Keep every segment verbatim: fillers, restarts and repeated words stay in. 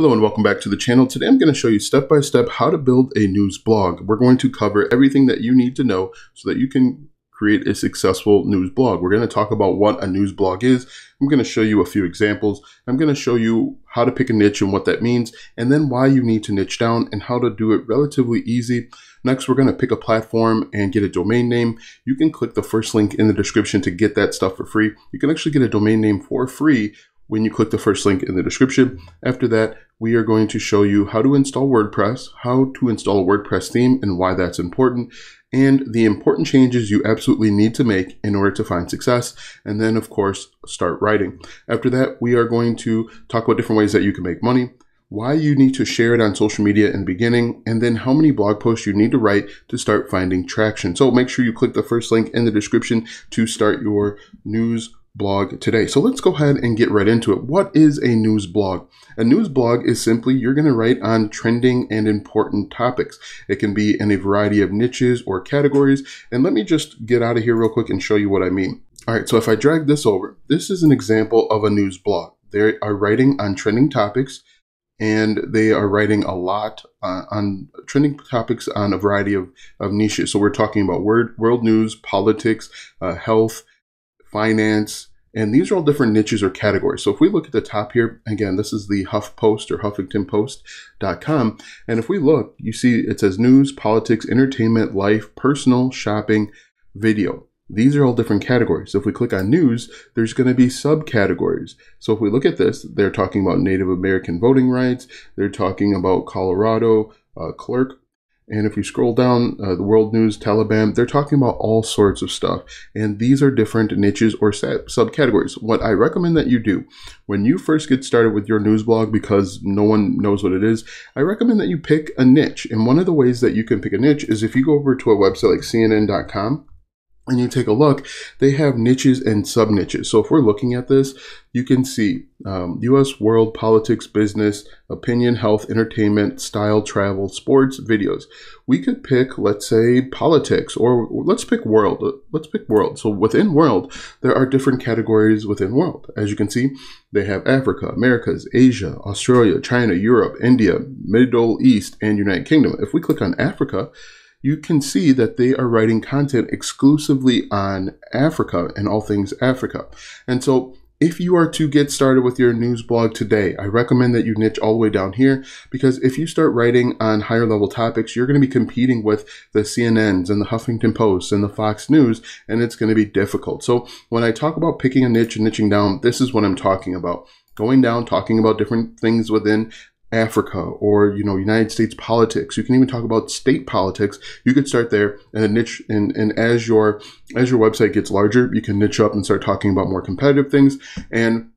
Hello and welcome back to the channel. Today I'm going to show you step by step how to build a news blog. We're going to cover everything that you need to know so that you can create a successful news blog. We're going to talk about what a news blog is. I'm going to show you a few examples. I'm going to show you how to pick a niche and what that means, and then why you need to niche down and how to do it relatively easy. Next, we're going to pick a platform and get a domain name. You can click the first link in the description to get that stuff for free. You can actually get a domain name for free when you click the first link in the description. After that, we are going to show you how to install WordPress, how to install a WordPress theme and why that's important, and the important changes you absolutely need to make in order to find success, and then of course, start writing. After that, we are going to talk about different ways that you can make money, why you need to share it on social media in the beginning, and then how many blog posts you need to write to start finding traction. So make sure you click the first link in the description to start your news blog today. So let's go ahead and get right into it. What is a news blog? A news blog is simply you're going to write on trending and important topics. It can be in a variety of niches or categories. And let me just get out of here real quick and show you what I mean. All right, so if I drag this over, this is an example of a news blog. They are writing on trending topics, and they are writing a lot uh, on trending topics on a variety of, of niches. So we're talking about word, world news, politics, uh, health, finance, and these are all different niches or categories. So if we look at the top here, again, this is the HuffPost or Huffington Post dot com. And if we look, you see it says news, politics, entertainment, life, personal, shopping, video. These are all different categories. So if we click on news, there's going to be subcategories. So if we look at this, they're talking about Native American voting rights. They're talking about Colorado uh, clerk. And if you scroll down, uh, the world news, Taliban, they're talking about all sorts of stuff. And these are different niches or subcategories. What I recommend that you do when you first get started with your news blog, because no one knows what it is, I recommend that you pick a niche. And one of the ways that you can pick a niche is if you go over to a website like C N N dot com and you take a look, they have niches and sub-niches. So if we're looking at this, you can see um, U S world, politics, business, opinion, health, entertainment, style, travel, sports, videos. We could pick, let's say, politics, or let's pick world. Let's pick world. So within world, there are different categories within world. As you can see, they have Africa, Americas, Asia, Australia, China, Europe, India, Middle East, and United Kingdom. If we click on Africa, you can see that they are writing content exclusively on Africa and all things Africa. And so if you are to get started with your news blog today, I recommend that you niche all the way down here, because if you start writing on higher level topics, you're going to be competing with the C N Ns and the Huffington Posts and the Fox News, and it's going to be difficult. So when I talk about picking a niche and niching down, this is what I'm talking about. Going down, talking about different things within Africa, or, you know, United States politics. You can even talk about state politics. You could start there and a niche, and, and as your as your website gets larger, you can niche up and start talking about more competitive things. And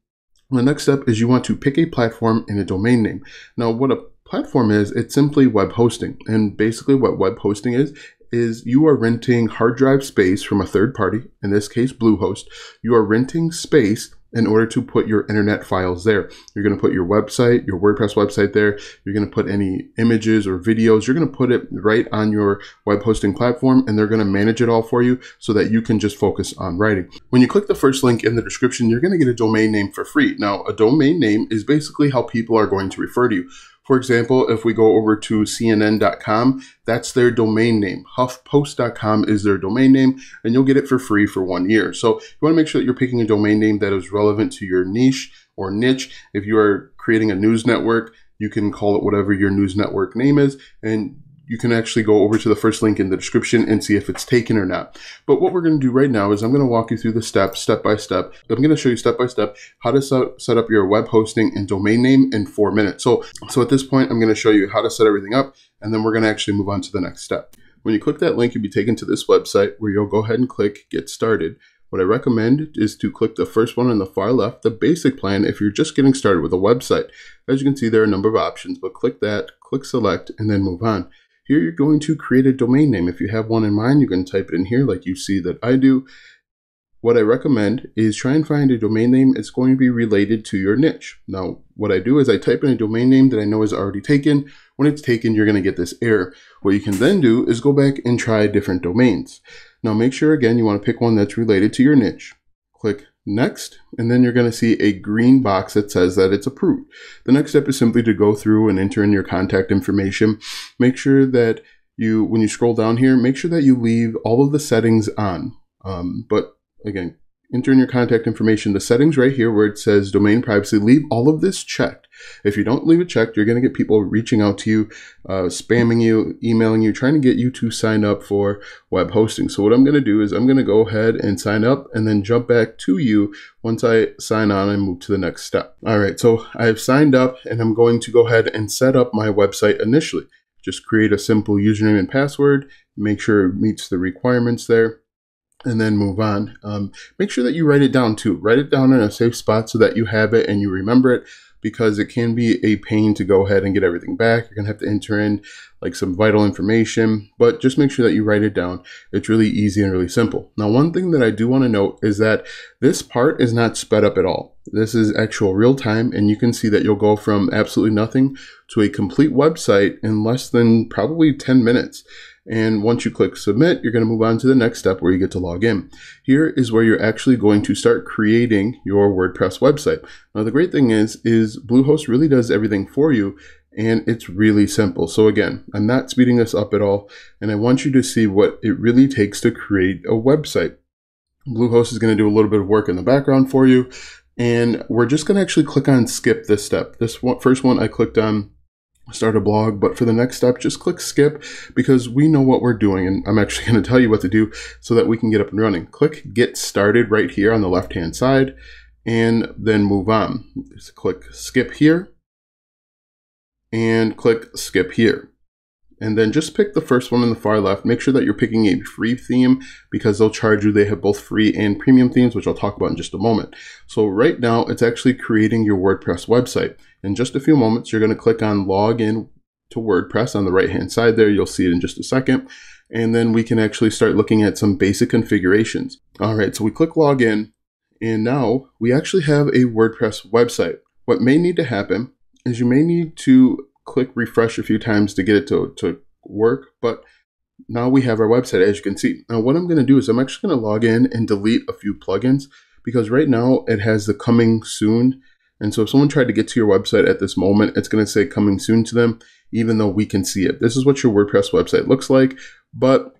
the next step is you want to pick a platform and a domain name. Now, what a platform is, it's simply web hosting. And basically what web hosting is, is you are renting hard drive space from a third party, in this case, Bluehost. You are renting space in order to put your internet files there. You're gonna put your website, your WordPress website there. You're gonna put any images or videos. You're gonna put it right on your web hosting platform, and they're gonna manage it all for you so that you can just focus on writing. When you click the first link in the description, you're gonna get a domain name for free. Now, a domain name is basically how people are going to refer to you. For example, if we go over to C N N dot com, that's their domain name. HuffPost dot com is their domain name, and you'll get it for free for one year. So you want to make sure that you're picking a domain name that is relevant to your niche or niche. If you are creating a news network, you can call it whatever your news network name is, and you can actually go over to the first link in the description and see if it's taken or not. But what we're going to do right now is I'm going to walk you through the steps, step by step. I'm going to show you step by step how to set up your web hosting and domain name in four minutes. So, so at this point, I'm going to show you how to set everything up, and then we're going to actually move on to the next step. When you click that link, you'll be taken to this website where you'll go ahead and click Get Started. What I recommend is to click the first one on the far left, the basic plan, if you're just getting started with a website. As you can see, there are a number of options, but click that, click Select, and then move on. Here you're going to create a domain name. If you have one in mind, you can type it in here like you see that I do. What I recommend is try and find a domain name that's going to be related to your niche. Now, what I do is I type in a domain name that I know is already taken. When it's taken, you're going to get this error. What you can then do is go back and try different domains. Now, make sure, again, you want to pick one that's related to your niche. Click Next, and then you're going to see a green box that says that it's approved. The next step is simply to go through and enter in your contact information. Make sure that you, when you scroll down here, make sure that you leave all of the settings on. Um, but again, enter in your contact information, the settings right here where it says domain privacy, leave all of this checked. If you don't leave it checked, you're going to get people reaching out to you, uh, spamming you, emailing you, trying to get you to sign up for web hosting. So what I'm going to do is I'm going to go ahead and sign up and then jump back to you once I sign on and move to the next step. All right, so I've signed up and I'm going to go ahead and set up my website initially. Just create a simple username and password, make sure it meets the requirements there, and then move on. Um, make sure that you write it down too. Write it down in a safe spot so that you have it and you remember it, because it can be a pain to go ahead and get everything back. You're gonna have to enter in like some vital information, but just make sure that you write it down. It's really easy and really simple. Now, one thing that I do wanna note is that this part is not sped up at all. This is actual real time, and you can see that you'll go from absolutely nothing to a complete website in less than probably ten minutes. And once you click submit, you're going to move on to the next step where you get to log in. Here is where you're actually going to start creating your WordPress website. Now, the great thing is, is Bluehost really does everything for you, and it's really simple. So again, I'm not speeding this up at all, and I want you to see what it really takes to create a website. Bluehost is going to do a little bit of work in the background for you, and we're just going to actually click on skip this step. This one, first one I clicked on start a blog, but for the next step, just click skip, because we know what we're doing, and I'm actually going to tell you what to do so that we can get up and running. Click get started right here on the left hand side, and then move on. Just click skip here and click skip here, and then just pick the first one in the far left. Make sure that you're picking a free theme, because they'll charge you. They have both free and premium themes, which I'll talk about in just a moment. So right now it's actually creating your WordPress website. In just a few moments, you're going to click on log in to WordPress on the right hand side there. You'll see it in just a second. And then we can actually start looking at some basic configurations. All right, so we click log in, and now we actually have a WordPress website. What may need to happen is you may need to click refresh a few times to get it to, to work, but now we have our website, as you can see. Now what I'm going to do is I'm actually going to log in and delete a few plugins, because right now it has the coming soon. And so if someone tried to get to your website at this moment, it's going to say coming soon to them, even though we can see it. This is what your WordPress website looks like, but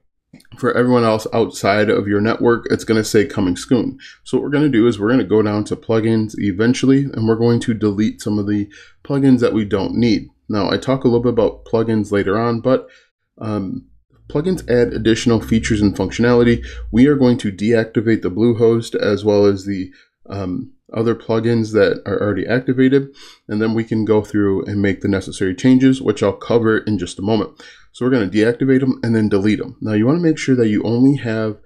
for everyone else outside of your network, it's going to say coming soon. So what we're going to do is we're going to go down to plugins eventually, and we're going to delete some of the plugins that we don't need. Now, I talk a little bit about plugins later on, but um, plugins add additional features and functionality. We are going to deactivate the Bluehost as well as the um, other plugins that are already activated, and then we can go through and make the necessary changes, which I'll cover in just a moment. So we're going to deactivate them and then delete them. Now, you want to make sure that you only have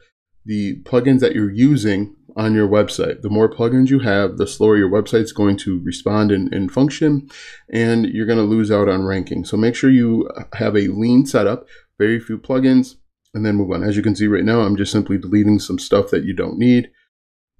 the plugins that you're using on your website. The more plugins you have, the slower your website's going to respond and, and function, and you're going to lose out on ranking. So make sure you have a lean setup, very few plugins, and then move on. As you can see right now, I'm just simply deleting some stuff that you don't need.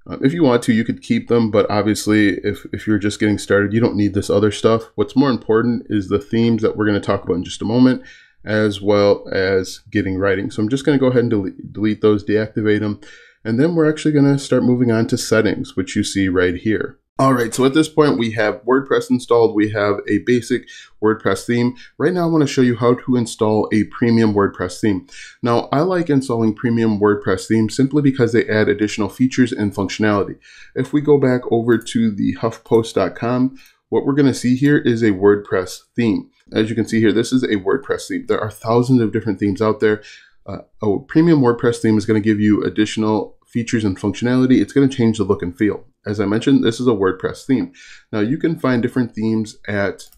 Uh, if you want to, you could keep them, but obviously if, if you're just getting started, you don't need this other stuff. What's more important is the themes that we're going to talk about in just a moment, as well as getting writing. So I'm just going to go ahead and delete, delete those, deactivate them. And then we're actually going to start moving on to settings, which you see right here. All right, so at this point, we have WordPress installed. We have a basic WordPress theme. Right now, I want to show you how to install a premium WordPress theme. Now, I like installing premium WordPress themes simply because they add additional features and functionality. If we go back over to the huff post dot com, what we're going to see here is a WordPress theme. As you can see here, this is a WordPress theme. There are thousands of different themes out there. Uh, a premium WordPress theme is going to give you additional features and functionality. It's going to change the look and feel. As I mentioned, this is a WordPress theme. Now you can find different themes at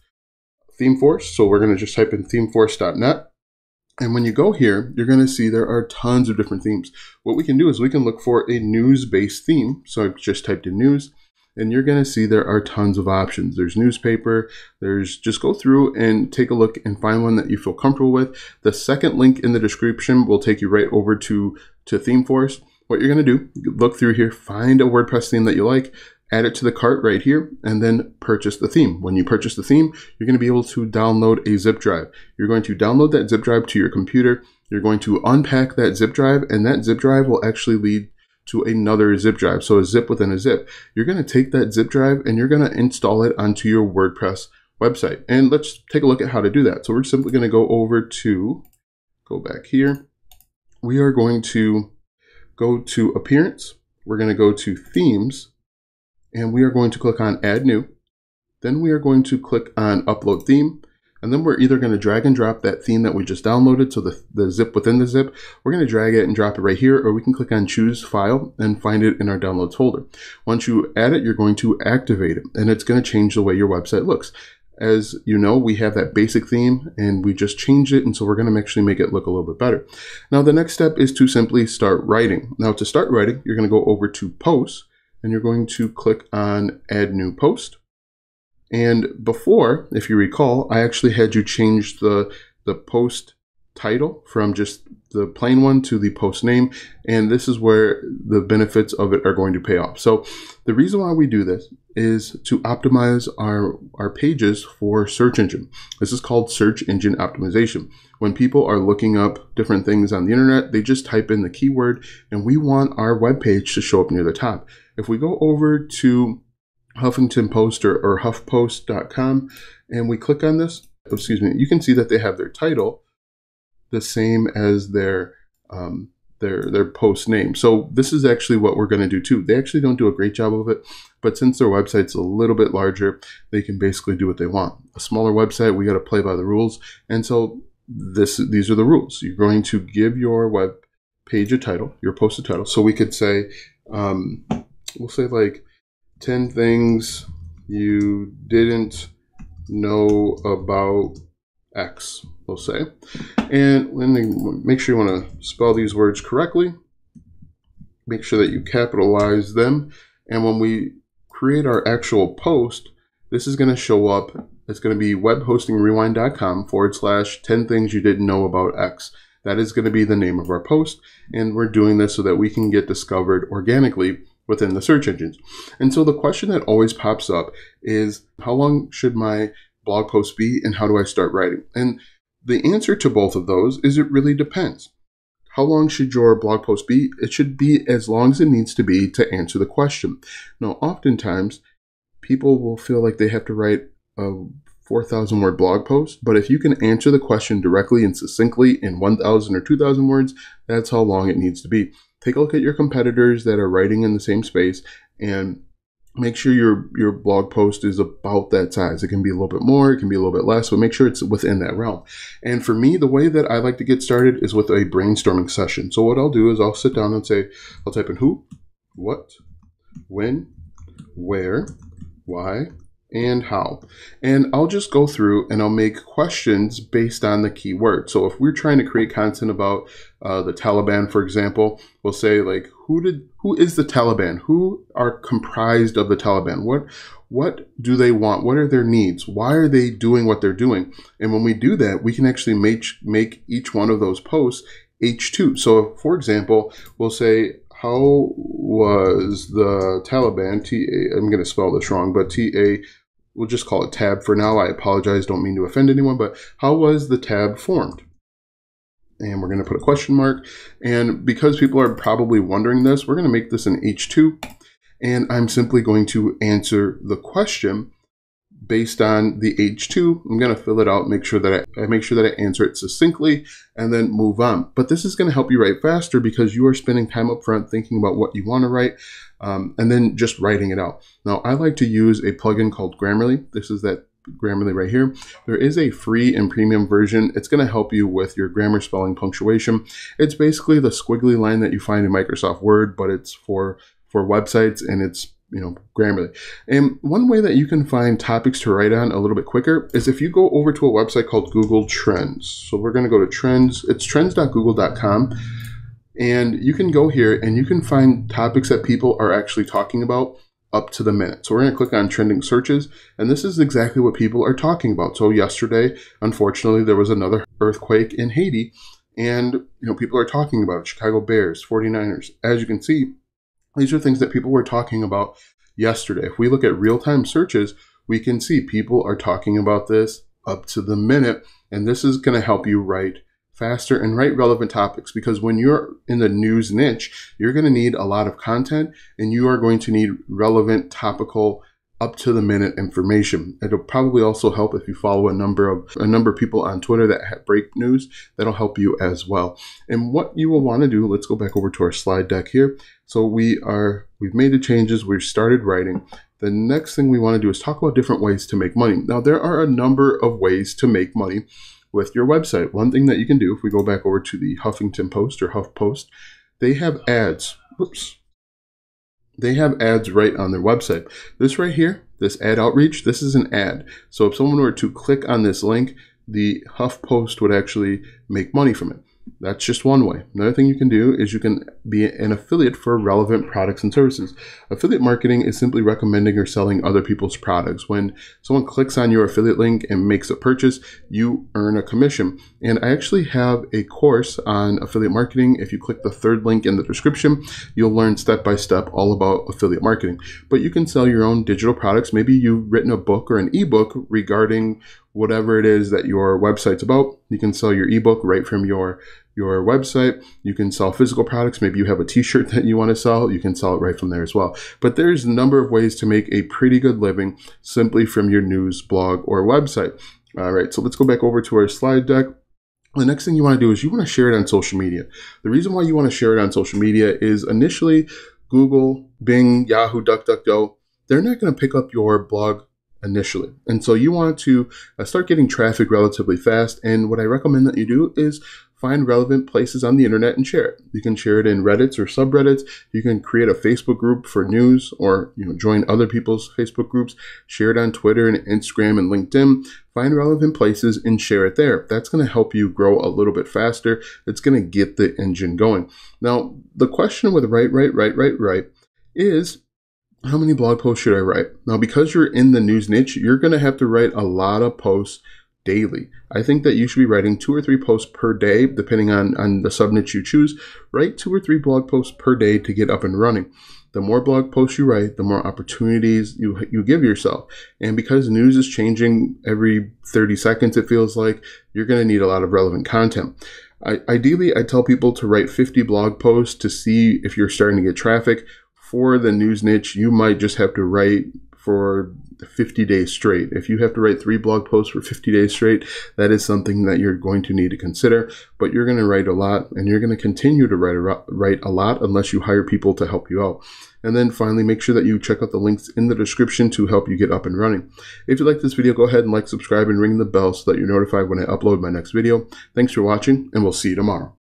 ThemeForce. So we're going to just type in themeforce dot net. And when you go here, you're going to see there are tons of different themes. What we can do is we can look for a news-based theme. So I've just typed in news, and you're going to see there are tons of options. There's newspaper, there's, just go through and take a look and find one that you feel comfortable with. The second link in the description will take you right over to, to ThemeForce. What you're going to do, look through here, find a WordPress theme that you like, add it to the cart right here, and then purchase the theme. When you purchase the theme, you're going to be able to download a zip drive. You're going to download that zip drive to your computer. You're going to unpack that zip drive, and that zip drive will actually lead to another zip drive. So a zip within a zip. You're going to take that zip drive and you're going to install it onto your WordPress website. And let's take a look at how to do that. So we're simply going to go over to, go back here. We are going to go to Appearance. We're going to go to Themes. And we are going to click on Add New. Then we are going to click on Upload Theme. And then we're either going to drag and drop that theme that we just downloaded, so the, the zip within the zip, we're going to drag it and drop it right here, or we can click on Choose File and find it in our Downloads folder. Once you add it, you're going to activate it, and it's going to change the way your website looks. As you know, we have that basic theme, and we just changed it, and so we're going to actually make it look a little bit better. Now, the next step is to simply start writing. Now, to start writing, you're going to go over to Posts, and you're going to click on Add New Post. And before, if you recall, I actually had you change the, the post title from just the plain one to the post name. And this is where the benefits of it are going to pay off. So the reason why we do this is to optimize our, our pages for search engine. This is called search engine optimization. When people are looking up different things on the internet, they just type in the keyword, and we want our web page to show up near the top. If we go over to Huffington Post or, or huff post dot com, and we click on this, excuse me, you can see that they have their title the same as their um, their their post name. So this is actually what we're going to do too. They actually don't do a great job of it, but since their website's a little bit larger, they can basically do what they want. A smaller website, we got to play by the rules, and so this these are the rules. You're going to give your web page a title, your post a title. So we could say, um, we'll say like, ten things you didn't know about X, we'll say. And make sure you want to spell these words correctly. Make sure that you capitalize them. And when we create our actual post, this is going to show up. It's going to be webhostingrewind.com forward slash 10 things you didn't know about X. That is going to be the name of our post. And we're doing this so that we can get discovered organically within the search engines. And so the question that always pops up is, how long should my blog post be, and how do I start writing? And the answer to both of those is it really depends. How long should your blog post be? It should be as long as it needs to be to answer the question. Now, oftentimes, people will feel like they have to write a four thousand word blog post, but if you can answer the question directly and succinctly in one thousand or two thousand words, that's how long it needs to be. Take a look at your competitors that are writing in the same space and make sure your, your blog post is about that size. It can be a little bit more, it can be a little bit less, but make sure it's within that realm. And for me, the way that I like to get started is with a brainstorming session. So what I'll do is I'll sit down and say, I'll type in who, what, when, where, why, and how. And I'll just go through and I'll make questions based on the keyword. So if we're trying to create content about uh, the Taliban, for example, we'll say like, who did, who is the Taliban? Who are comprised of the Taliban? What, what do they want? What are their needs? Why are they doing what they're doing? And when we do that, we can actually make, make each one of those posts H two. So for example, we'll say, how was the Taliban, T A, I'm going to spell this wrong, but T A, we'll just call it TAB for now. I apologize, don't mean to offend anyone, but how was the TAB formed? And we're going to put a question mark. And because people are probably wondering this, we're going to make this an H two. And I'm simply going to answer the question based on the H two. I'm going to fill it out, make sure that I, I make sure that I answer it succinctly, and then move on. But this is going to help you write faster because you are spending time up front thinking about what you want to write, um, and then just writing it out. Now, I like to use a plugin called Grammarly. This is that Grammarly right here. There is a free and premium version. It's going to help you with your grammar, spelling, punctuation. It's basically the squiggly line that you find in Microsoft Word, but it's for for websites, and it's you know, Grammarly. And one way that you can find topics to write on a little bit quicker is if you go over to a website called Google Trends. So we're going to go to Trends. It's trends dot google dot com. And you can go here and you can find topics that people are actually talking about up to the minute. So we're going to click on trending searches. And this is exactly what people are talking about. So yesterday, unfortunately, there was another earthquake in Haiti. And, you know, people are talking about it. Chicago Bears, forty-niners. As you can see, these are things that people were talking about yesterday. If we look at real-time searches, we can see people are talking about this up to the minute, and this is going to help you write faster, and write relevant topics, because when you're in the news niche, you're going to need a lot of content, and you are going to need relevant, topical, up-to-the-minute information. It'll probably also help if you follow a number of a number of people on Twitter that have break news. That'll help you as well. And what you will want to do, let's go back over to our slide deck here. So we are, we've made the changes, we've started writing. The next thing we want to do is talk about different ways to make money. Now, there are a number of ways to make money with your website. One thing that you can do, if we go back over to the Huffington Post or HuffPost, they have ads. Whoops. They have ads right on their website. This right here, this ad outreach, this is an ad. So if someone were to click on this link, the HuffPost would actually make money from it. That's just one way. Another thing you can do is you can be an affiliate for relevant products and services. Affiliate marketing is simply recommending or selling other people's products. When someone clicks on your affiliate link and makes a purchase, you earn a commission. And I actually have a course on affiliate marketing. If you click the third link in the description, you'll learn step by step all about affiliate marketing. But you can sell your own digital products. Maybe you've written a book or an ebook regarding whatever it is that your website's about. You can sell your ebook right from your your website. You can sell physical products. Maybe you have a t-shirt that you want to sell. You can sell it right from there as well. But there's a number of ways to make a pretty good living simply from your news, blog, or website. All right, so let's go back over to our slide deck. The next thing you want to do is you want to share it on social media. The reason why you want to share it on social media is initially Google, Bing, Yahoo, DuckDuckGo, they're not going to pick up your blog initially. And so you want to start getting traffic relatively fast. And what I recommend that you do is find relevant places on the internet and share it. You can share it in Reddits or subreddits. You can create a Facebook group for news, or you know, join other people's Facebook groups. Share it on Twitter and Instagram and LinkedIn. Find relevant places and share it there. That's going to help you grow a little bit faster. It's going to get the engine going. Now, the question with write, write, write, write, write is, how many blog posts should I write? Now, because you're in the news niche, you're going to have to write a lot of posts daily. I think that you should be writing two or three posts per day, depending on, on the subniche you choose. Write two or three blog posts per day to get up and running. The more blog posts you write, the more opportunities you, you give yourself. And because news is changing every thirty seconds, it feels like, you're going to need a lot of relevant content. I, ideally, I tell people to write fifty blog posts to see if you're starting to get traffic. For the news niche, you might just have to write for fifty days straight. If you have to write three blog posts for fifty days straight, that is something that you're going to need to consider, but you're going to write a lot, and you're going to continue to write a, write a lot unless you hire people to help you out. And then finally, make sure that you check out the links in the description to help you get up and running. If you like this video, go ahead and like, subscribe, and ring the bell so that you're notified when I upload my next video. Thanks for watching, and we'll see you tomorrow.